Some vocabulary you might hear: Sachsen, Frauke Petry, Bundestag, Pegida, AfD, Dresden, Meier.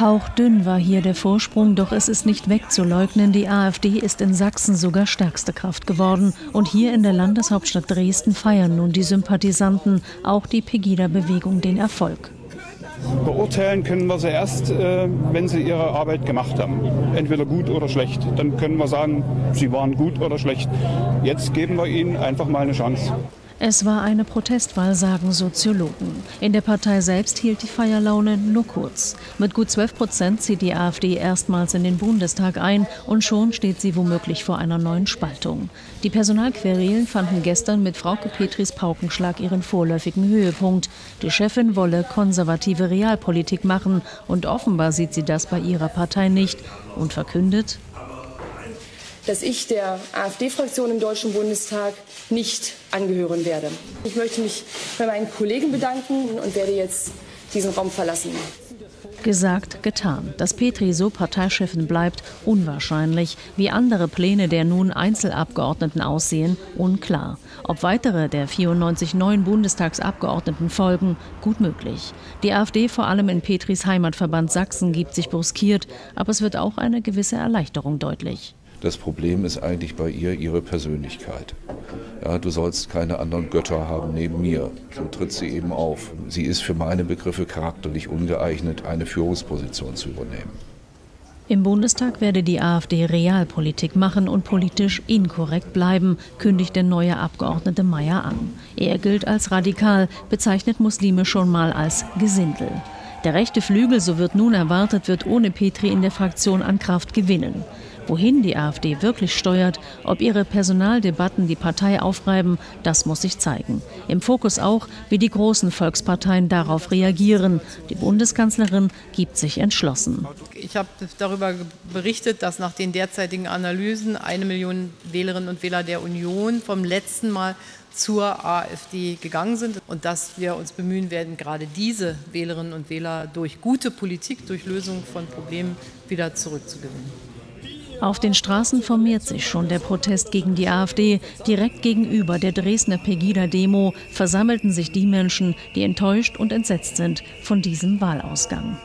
Hauchdünn war hier der Vorsprung, doch es ist nicht wegzuleugnen, die AfD ist in Sachsen sogar stärkste Kraft geworden. Und hier in der Landeshauptstadt Dresden feiern nun die Sympathisanten, auch die Pegida-Bewegung, den Erfolg. Beurteilen können wir sie erst, wenn sie ihre Arbeit gemacht haben. Entweder gut oder schlecht. Dann können wir sagen, sie waren gut oder schlecht. Jetzt geben wir ihnen einfach mal eine Chance. Es war eine Protestwahl, sagen Soziologen. In der Partei selbst hielt die Feierlaune nur kurz. Mit gut 12% zieht die AfD erstmals in den Bundestag ein und schon steht sie womöglich vor einer neuen Spaltung. Die Personalquerelen fanden gestern mit Frauke Petrys Paukenschlag ihren vorläufigen Höhepunkt. Die Chefin wolle konservative Realpolitik machen und offenbar sieht sie das bei ihrer Partei nicht und verkündet, dass ich der AfD-Fraktion im Deutschen Bundestag nicht angehören werde. Ich möchte mich bei meinen Kollegen bedanken und werde jetzt diesen Raum verlassen. Gesagt, getan. Dass Petry so Parteichefin bleibt, unwahrscheinlich. Wie andere Pläne der nun Einzelabgeordneten aussehen, unklar. Ob weitere der 94 neuen Bundestagsabgeordneten folgen, gut möglich. Die AfD, vor allem in Petrys Heimatverband Sachsen, gibt sich bruskiert, aber es wird auch eine gewisse Erleichterung deutlich. Das Problem ist eigentlich bei ihr ihre Persönlichkeit. Ja, du sollst keine anderen Götter haben neben mir. So tritt sie eben auf. Sie ist für meine Begriffe charakterlich ungeeignet, eine Führungsposition zu übernehmen. Im Bundestag werde die AfD Realpolitik machen und politisch inkorrekt bleiben, kündigt der neue Abgeordnete Meier an. Er gilt als radikal, bezeichnet Muslime schon mal als Gesindel. Der rechte Flügel, so wird nun erwartet, wird ohne Petry in der Fraktion an Kraft gewinnen. Wohin die AfD wirklich steuert, ob ihre Personaldebatten die Partei aufreiben, das muss sich zeigen. Im Fokus auch, wie die großen Volksparteien darauf reagieren. Die Bundeskanzlerin gibt sich entschlossen. Ich habe darüber berichtet, dass nach den derzeitigen Analysen 1 Million Wählerinnen und Wähler der Union vom letzten Mal zur AfD gegangen sind und dass wir uns bemühen werden, gerade diese Wählerinnen und Wähler durch gute Politik, durch Lösung von Problemen wieder zurückzugewinnen. Auf den Straßen formiert sich schon der Protest gegen die AfD. Direkt gegenüber der Dresdner Pegida-Demo versammelten sich die Menschen, die enttäuscht und entsetzt sind von diesem Wahlausgang.